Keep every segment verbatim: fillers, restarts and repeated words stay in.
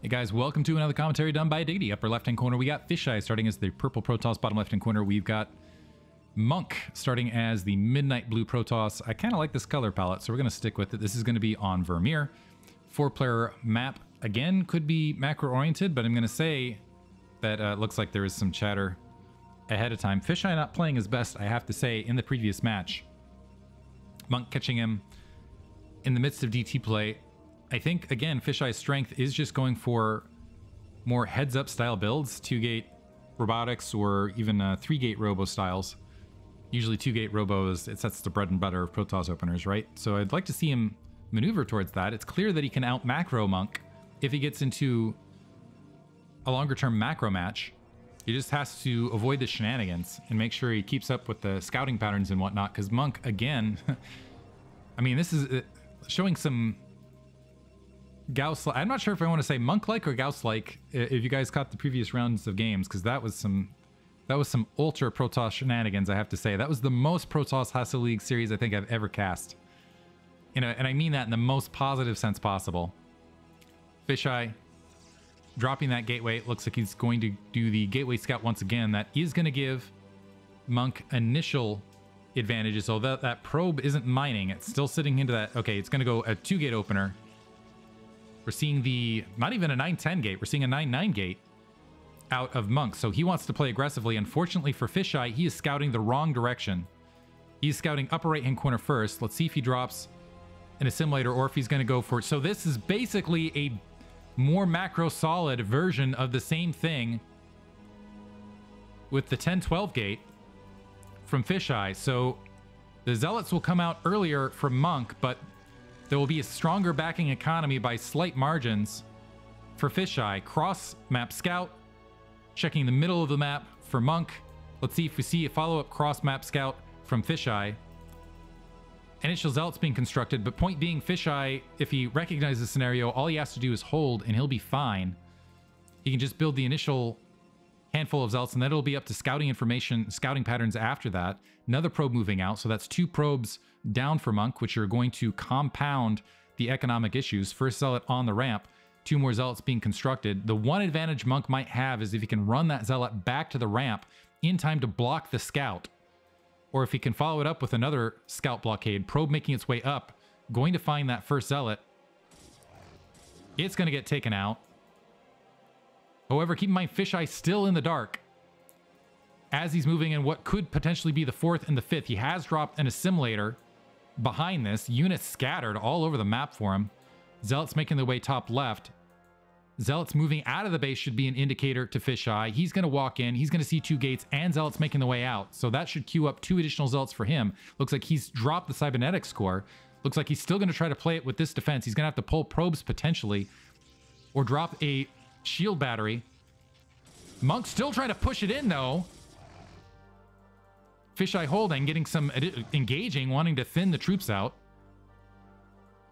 Hey guys, welcome to another commentary done by Diggity. Upper left-hand corner, we got Fisheye starting as the purple Protoss. Bottom left-hand corner, we've got Monk starting as the midnight blue Protoss. I kind of like this color palette, so we're going to stick with it. This is going to be on Vermeer. Four-player map, again, could be macro-oriented, but I'm going to say that uh, looks like there is some chatter ahead of time. Fisheye not playing his best, I have to say, in the previous match. Monk catching him in the midst of D T play. I think, again, Fisheye's strength is just going for more heads-up style builds, two-gate robotics or even uh, three-gate robo styles. Usually two-gate robos, it sets the bread and butter of Protoss openers, right? So I'd like to see him maneuver towards that. It's clear that he can out-macro Monk if he gets into a longer-term macro match. He just has to avoid the shenanigans and make sure he keeps up with the scouting patterns and whatnot, because Monk, again, I mean, this is showing some Gauss. I'm not sure if I want to say monk-like or Gauss-like. If you guys caught the previous rounds of games, because that was some, that was some ultra Protoss shenanigans. I have to say that was the most Protoss Hustle League series I think I've ever cast. You know, and I mean that in the most positive sense possible. Fisheye dropping that gateway. It looks like he's going to do the gateway scout once again. That is going to give Monk initial advantages. Although that, that probe isn't mining, it's still sitting into that. Okay, it's going to go a two-gate opener. We're seeing the, not even a nine ten gate, we're seeing a nine nine gate out of Monk. So he wants to play aggressively. Unfortunately for Fisheye, he is scouting the wrong direction. He's scouting upper right-hand corner first. Let's see if he drops an assimilator or if he's going to go for it. So this is basically a more macro solid version of the same thing with the ten twelve gate from Fisheye. So the Zealots will come out earlier from Monk, but there will be a stronger backing economy by slight margins for Fisheye. Cross map scout, checking the middle of the map for Monk. Let's see if we see a follow-up cross map scout from Fisheye. Initial Zealots being constructed, but point being, Fisheye, if he recognizes the scenario, all he has to do is hold and he'll be fine. He can just build the initial handful of Zealots and then it'll be up to scouting information, scouting patterns after that. Another probe moving out, so that's two probes down for Monk, which are going to compound the economic issues. First Zealot on the ramp, two more Zealots being constructed. The one advantage Monk might have is if he can run that Zealot back to the ramp in time to block the scout, or if he can follow it up with another scout blockade. Probe making its way up, going to find that first Zealot. It's going to get taken out. However, keep in mind, Fisheye still in the dark as he's moving in what could potentially be the fourth and the fifth. He has dropped an assimilator behind this. Units scattered all over the map for him. Zealots making their way top left. Zealots moving out of the base should be an indicator to Fisheye. He's going to walk in. He's going to see two gates and Zealots making the way out. So that should queue up two additional Zealots for him. Looks like he's dropped the Cybernetics score. Looks like he's still going to try to play it with this defense. He's going to have to pull probes potentially or drop a shield battery. Monk still trying to push it in though. Fisheye holding, getting some engaging, wanting to thin the troops out.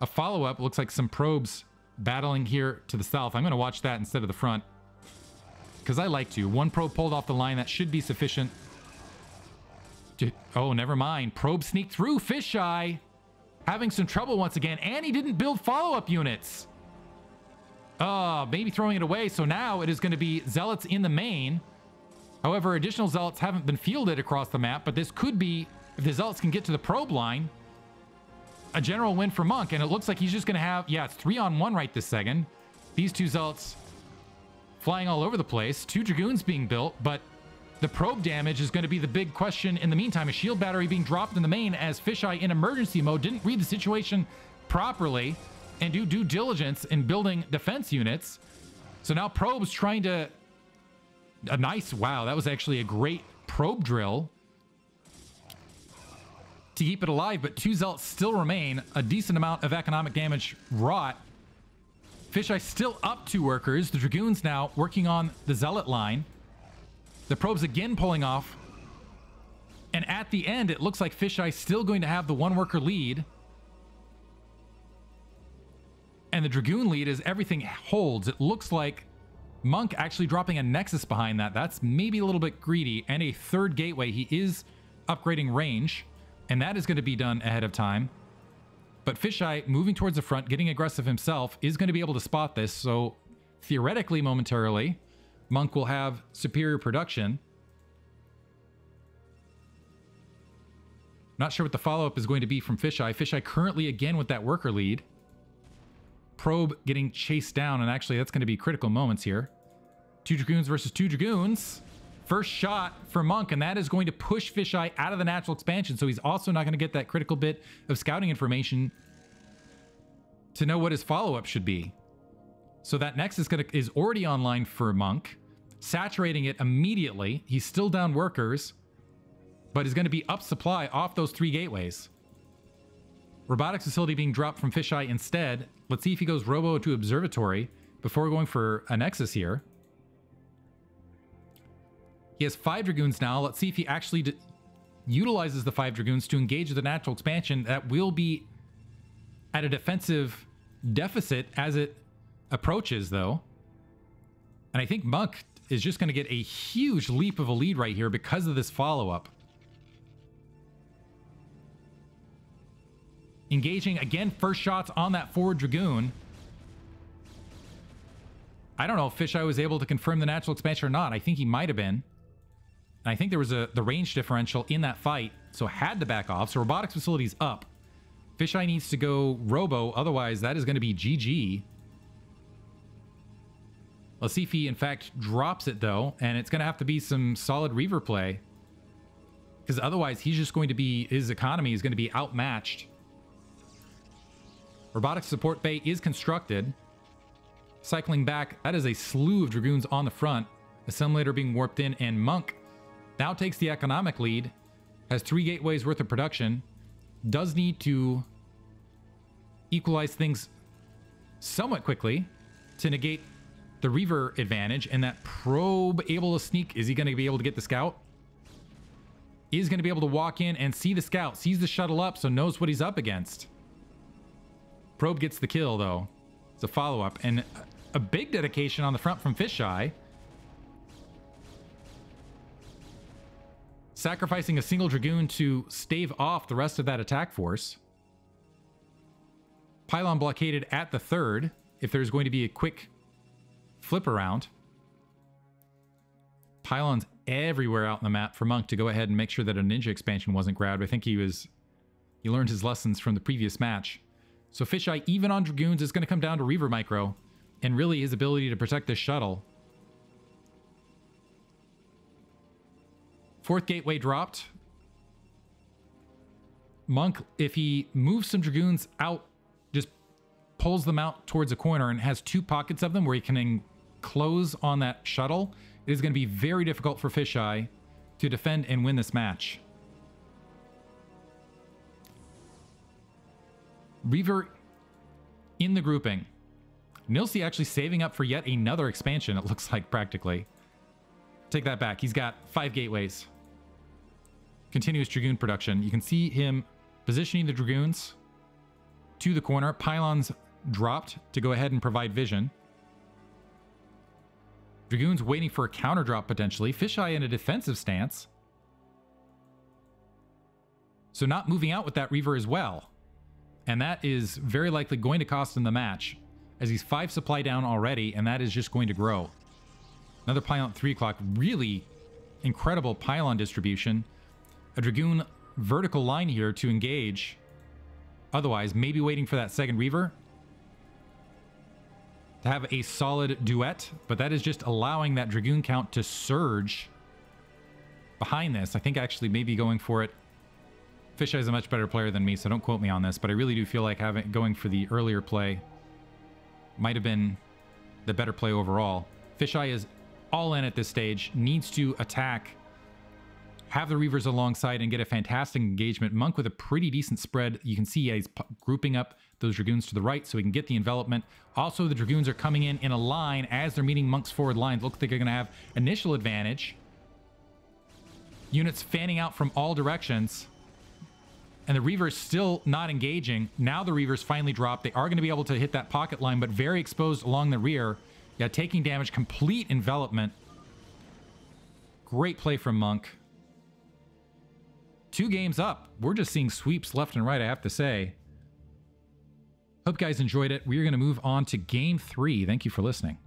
A follow-up, looks like some probes battling here to the south. I'm going to watch that instead of the front because I like to. One probe pulled off the line. That should be sufficient to, oh, never mind. Probe sneaked through. Fisheye having some trouble once again, and he didn't build follow-up units. Uh, maybe throwing it away. So now it is going to be Zealots in the main. However, additional Zealots haven't been fielded across the map, but this could be, if the Zealots can get to the probe line, a general win for Monk. And it looks like he's just going to have, yeah, it's three on one right this second. These two Zealots flying all over the place. Two Dragoons being built, but the probe damage is going to be the big question in the meantime. A shield battery being dropped in the main as Fisheye in emergency mode didn't read the situation properly and do due diligence in building defense units. So now probes trying to, a nice, wow, that was actually a great probe drill to keep it alive, but two Zealots still remain, a decent amount of economic damage wrought. Fisheye still up two workers, the Dragoons now working on the Zealot line. The probes again pulling off. And at the end, it looks like Fisheye still going to have the one worker lead. And the Dragoon lead is everything holds. It looks like Monk actually dropping a Nexus behind that. That's maybe a little bit greedy. And a third gateway. He is upgrading range, and that is going to be done ahead of time. But Fisheye moving towards the front, getting aggressive himself, is going to be able to spot this. So theoretically momentarily, Monk will have superior production. Not sure what the follow-up is going to be from Fisheye. Fisheye currently again with that worker lead. Probe getting chased down, and actually that's going to be critical moments here. Two Dragoons versus two Dragoons. First shot for Monk, and that is going to push Fisheye out of the natural expansion, so he's also not going to get that critical bit of scouting information to know what his follow-up should be. So that next is, gonna, is already online for Monk, saturating it immediately. He's still down workers, but is going to be up supply off those three gateways. Robotics facility being dropped from Fisheye instead. Let's see if he goes Robo to Observatory before going for a Nexus here. He has five Dragoons now. Let's see if he actually d utilizes the five Dragoons to engage the natural expansion. That will be at a defensive deficit as it approaches, though. And I think Monk is just going to get a huge leap of a lead right here because of this follow-up. Engaging, again, first shots on that forward Dragoon. I don't know if Fisheye was able to confirm the natural expansion or not. I think he might have been. And I think there was a the range differential in that fight, so had to back off. So Robotics Facility's up. Fisheye needs to go Robo, otherwise that is going to be G G. Let's see if he, in fact, drops it, though, and it's going to have to be some solid Reaver play. Because otherwise, he's just going to be... his economy is going to be outmatched. Robotics Support Bay is constructed. Cycling back, that is a slew of Dragoons on the front. Assimilator being warped in, and Monk now takes the economic lead. Has three gateways worth of production. Does need to equalize things somewhat quickly to negate the Reaver advantage, and that probe able to sneak. Is he going to be able to get the scout? Is going to be able to walk in and see the scout. Sees the shuttle up, so knows what he's up against. Probe gets the kill, though. It's a follow-up, and a big dedication on the front from Fisheye. Sacrificing a single Dragoon to stave off the rest of that attack force. Pylon blockaded at the third, if there's going to be a quick flip around. Pylons everywhere out on the map for Monk to go ahead and make sure that a ninja expansion wasn't grabbed. I think he was he learned his lessons from the previous match. So Fisheye, even on Dragoons, is going to come down to Reaver Micro and really his ability to protect this shuttle. Fourth gateway dropped. Monk, if he moves some Dragoons out, just pulls them out towards a corner and has two pockets of them where he can close on that shuttle, it is going to be very difficult for Fisheye to defend and win this match. Reaver in the grouping. Nilsy actually saving up for yet another expansion, it looks like, practically. Take that back. He's got five gateways. Continuous Dragoon production. You can see him positioning the Dragoons to the corner. Pylons dropped to go ahead and provide vision. Dragoons waiting for a counter drop, potentially. Fisheye in a defensive stance. So not moving out with that Reaver as well. And that is very likely going to cost him the match, as he's five supply down already, and that is just going to grow. Another pylon at three o'clock. Really incredible pylon distribution. A Dragoon vertical line here to engage. Otherwise, maybe waiting for that second Reaver to have a solid duet, but that is just allowing that Dragoon count to surge behind this. I think actually maybe going for it. Fisheye is a much better player than me, so don't quote me on this, but I really do feel like having going for the earlier play might have been the better play overall. Fisheye is all in at this stage, needs to attack, have the Reavers alongside, and get a fantastic engagement. Monk with a pretty decent spread. You can see yeah, he's grouping up those Dragoons to the right so he can get the envelopment. Also, the Dragoons are coming in in a line as they're meeting Monk's forward lines. Looks like they're going to have initial advantage. Units fanning out from all directions. And the Reaver's still not engaging. Now the Reaver's finally dropped. They are going to be able to hit that pocket line, but very exposed along the rear. Yeah, taking damage. Complete envelopment. Great play from Monk. Two games up. We're just seeing sweeps left and right, I have to say. Hope you guys enjoyed it. We are going to move on to game three. Thank you for listening.